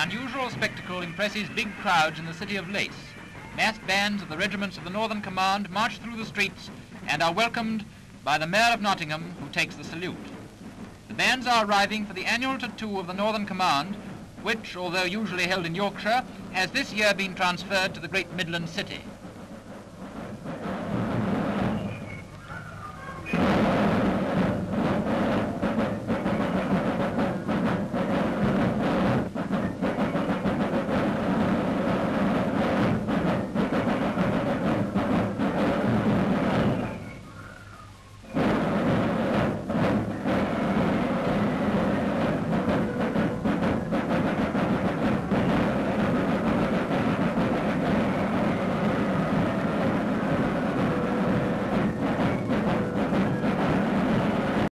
unusual spectacle impresses big crowds in the city of Lace. Massed bands of the regiments of the Northern Command march through the streets and are welcomed by the Mayor of Nottingham, who takes the salute. The bands are arriving for the annual tattoo of the Northern Command, which, although usually held in Yorkshire, has this year been transferred to the great Midland city.